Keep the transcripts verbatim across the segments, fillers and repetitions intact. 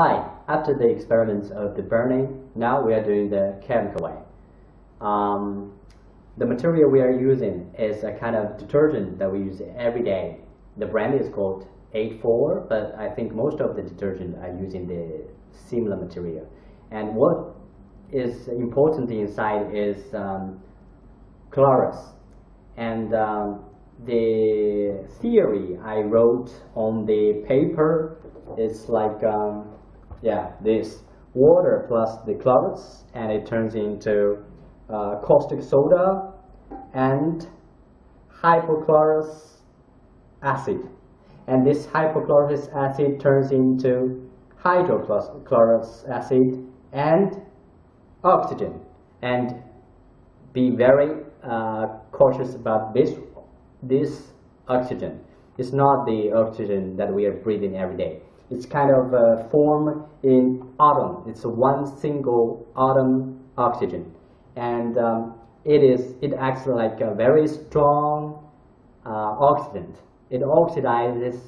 Hi, after the experiments of the burning, now we are doing the chemical way. Um, the material we are using is a kind of detergent that we use every day. The brand is called eight four, but I think most of the detergent are using the similar material. And what is important inside is um, Clorox. And um, the theory I wrote on the paper is like um, yeah, this water plus the Clorox, and it turns into uh, caustic soda and hypochlorous acid, and this hypochlorous acid turns into hydrochlorous acid and oxygen. And be very uh, cautious about this this oxygen. It's not the oxygen that we are breathing every day. It's kind of uh, formed in atom. It's one single atom oxygen, and um, it is it acts like a very strong uh, oxidant. It oxidizes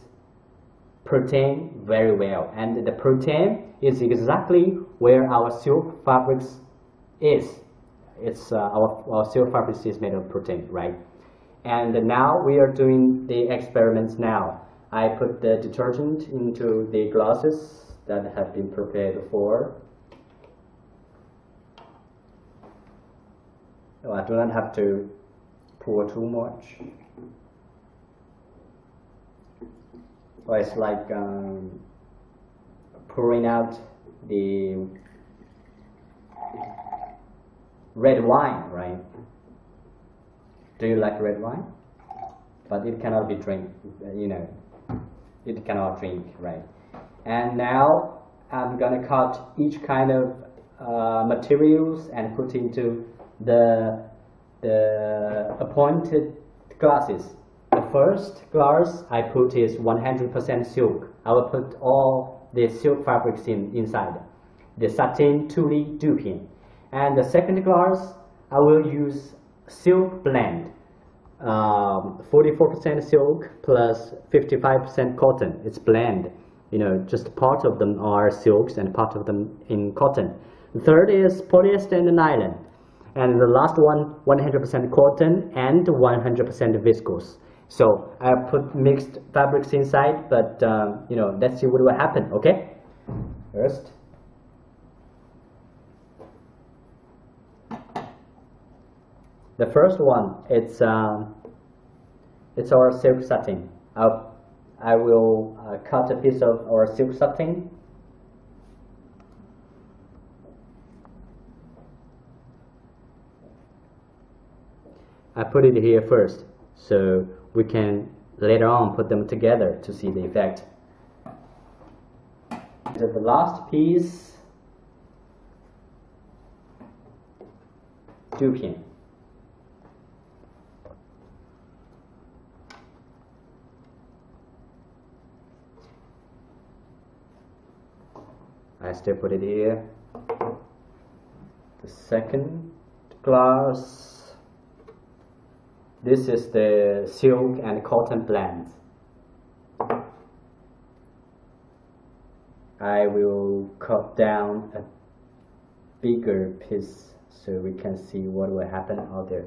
protein very well, and the protein is exactly where our silk fabrics is. It's uh, our, our silk fabrics is made of protein, right? And now we are doing the experiments now. I put the detergent into the glasses that have been prepared for. Oh, I do not have to pour too much. Or it's like um, pouring out the red wine, right? Do you like red wine? But it cannot be drink, you know, it cannot drink, right? And now I'm gonna cut each kind of uh, materials and put into the the appointed glasses. The first glass I put is one hundred percent silk. I will put all the silk fabrics in inside, the Satin Tulle Dupin. And the second glass I will use silk blend, forty-four percent um, silk plus fifty-five percent cotton. It's blend, you know, just part of them are silks and part of them in cotton. The third is polyester and nylon, and the last one one hundred percent cotton and one hundred percent viscose. So I put mixed fabrics inside, but um, you know, let's see what will happen. Okay, first. The first one, it's um, it's our silk satin. I'll, I will uh, cut a piece of our silk satin. I put it here first, so we can later on put them together to see the effect. So the last piece, Dupin. I still put it here. The second glass. This is the silk and cotton blend. I will cut down a bigger piece so we can see what will happen out there.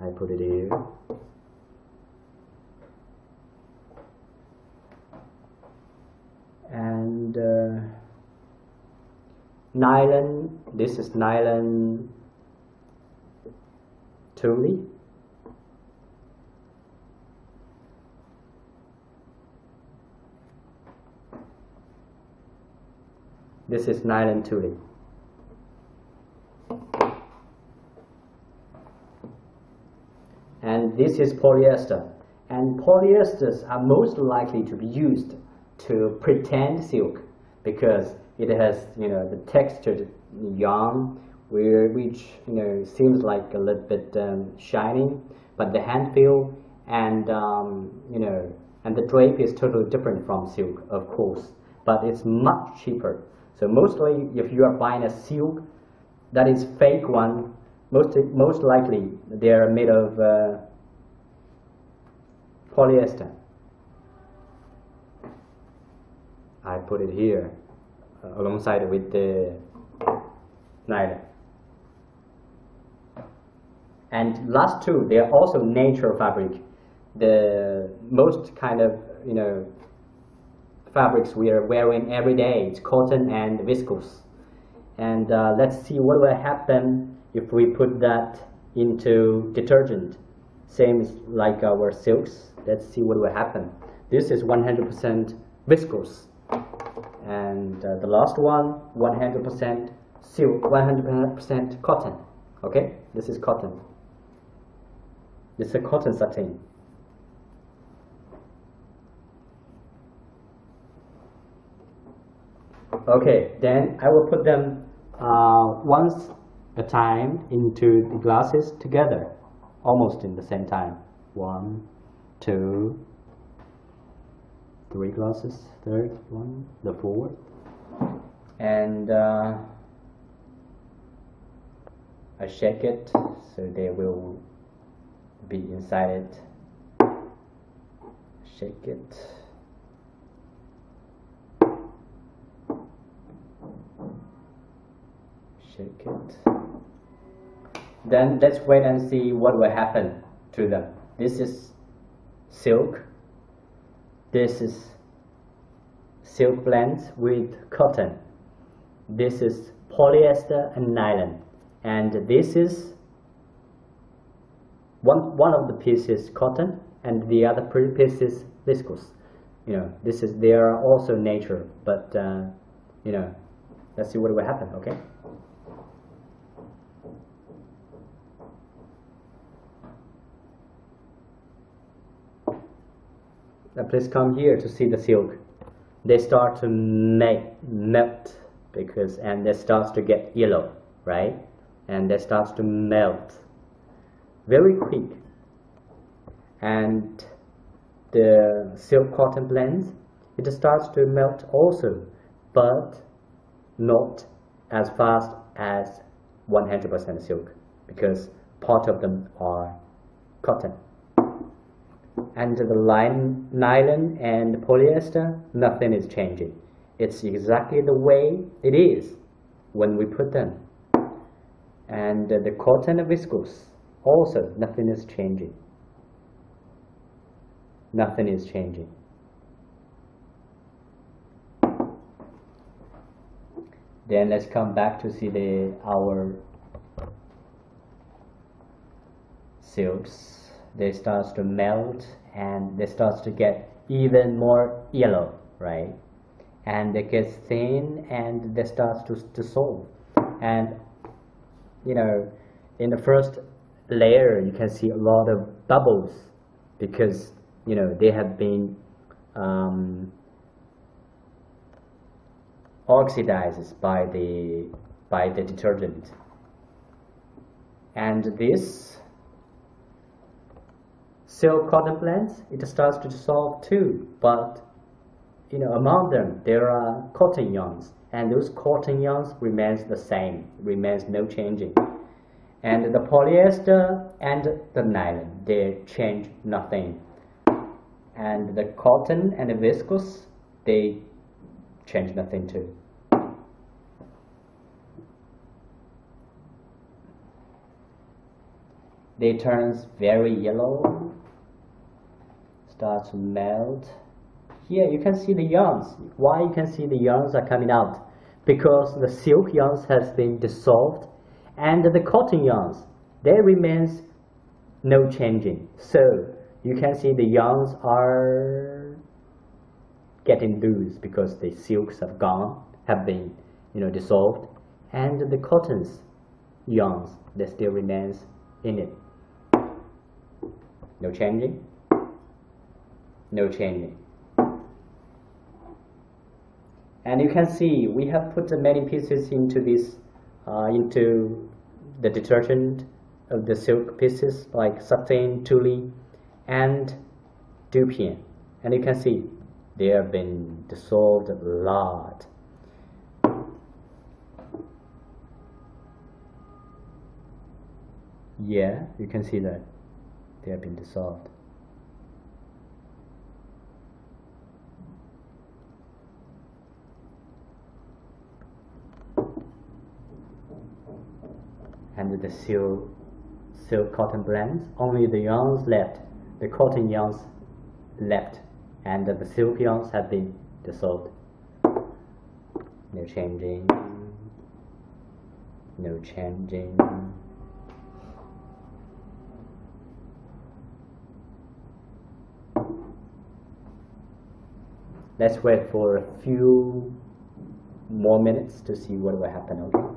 I put it here. And uh, nylon, this is nylon tulle. This is nylon tulle. And this is polyester. And polyesters are most likely to be used to pretend silk because it has, you know, the textured yarn, where, which, you know, seems like a little bit um, shiny, but the hand feel and um, you know, and the drape is totally different from silk, of course, but it's much cheaper. So mostly, if you are buying a silk that is fake one, most most likely they are made of uh, polyester. I put it here. uh, alongside with the nylon. And last two, they are also natural fabric. The most kind of, you know, fabrics we are wearing every day, it's cotton and viscose. And uh, let's see what will happen if we put that into detergent. Same as like our silks. Let's see what will happen. This is one hundred percent viscose. And uh, the last one, one hundred percent silk, one hundred percent cotton. Okay, this is cotton. It's a cotton satin. Okay, then I will put them uh, once a time into the glasses together, almost in the same time. One, two, three glasses, third one, the fourth, and uh, I shake it so they will be inside it. Shake it. Shake it. Then let's wait and see what will happen to them. This is silk. This is silk blends with cotton. This is polyester and nylon. And this is one one of the pieces cotton and the other piece is viscose. You know, this is, they are also nature, but uh, you know, let's see what will happen. Okay. Please come here to see the silk. They start to make, melt because, and they start to get yellow, right? And they start to melt very quick. And the silk cotton blends, it starts to melt also, but not as fast as one hundred percent silk because part of them are cotton. And the line, nylon and polyester, nothing is changing. It's exactly the way it is when we put them. And the cotton and viscose, also nothing is changing. Nothing is changing. Then let's come back to see the our silks. They start to melt and they start to get even more yellow, right? And they get thin and they start to dissolve. And you know, in the first layer you can see a lot of bubbles because you know they have been um, oxidized by the by the detergent. And this silk cotton blends, it starts to dissolve too, but you know, among them there are cotton yarns, and those cotton yarns remains the same, remains no changing. And the polyester and the nylon, they change nothing. And the cotton and the viscose, they change nothing too. They turns very yellow. Starts to melt. Here you can see the yarns. Why you can see the yarns are coming out? Because the silk yarns has been dissolved, and the cotton yarns, they remains no changing. So you can see the yarns are getting loose because the silks have gone, have been you know dissolved, and the cotton's yarns, they still remains in it. No changing. No changing. And you can see we have put many pieces into this, uh, into the detergent of the silk pieces like Satin, Tulle, and Dupin. And you can see they have been dissolved a lot. Yeah, you can see that they have been dissolved. and the silk, silk cotton blends, only the yarns left, the cotton yarns left, and the silk yarns have been dissolved. No changing, no changing. Let's wait for a few more minutes to see what will happen, okay?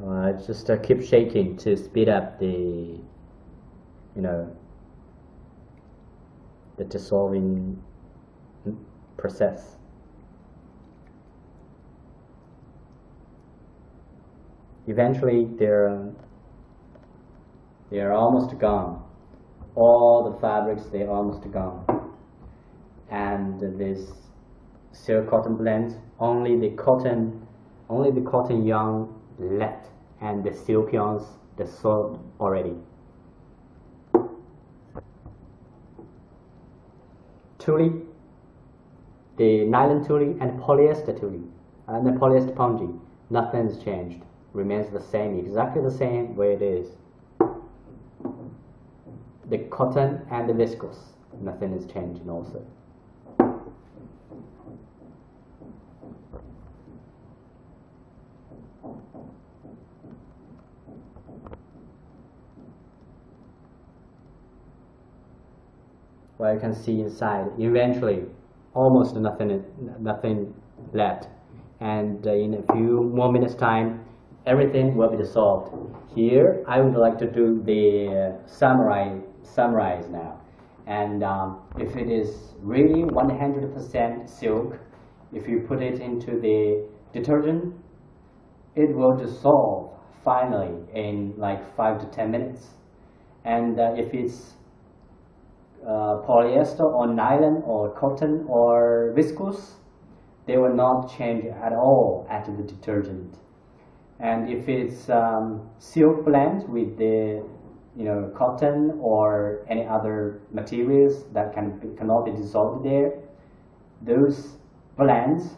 Uh, just uh, keep shaking to speed up the, you know, the dissolving process. Eventually, they're they're almost gone. All the fabrics, they're almost gone, and this silk cotton blends, only the cotton, only the cotton yarn left, and the silk yarns dissolved already. Tulle, the nylon tulle and polyester tulle and the polyester pongee, nothing's changed, remains the same, exactly the same way it is. The cotton and the viscose, nothing is changing also. Well, you can see inside, eventually almost nothing nothing left, and uh, in a few more minutes time everything will be dissolved. Here I would like to do the uh, summarize, summarize now, and um, if it is really one hundred percent silk, if you put it into the detergent, it will dissolve finally in like five to ten minutes. And uh, if it's Uh, polyester or nylon or cotton or viscose, they will not change at all after the detergent. And if it's um, silk blend with the, you know, cotton or any other materials that can cannot be dissolved there, those blends,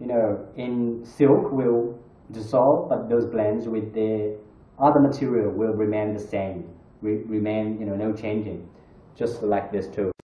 you know, in silk will dissolve, but those blends with the other material will remain the same, re remain, you know, no changing. Just like this too.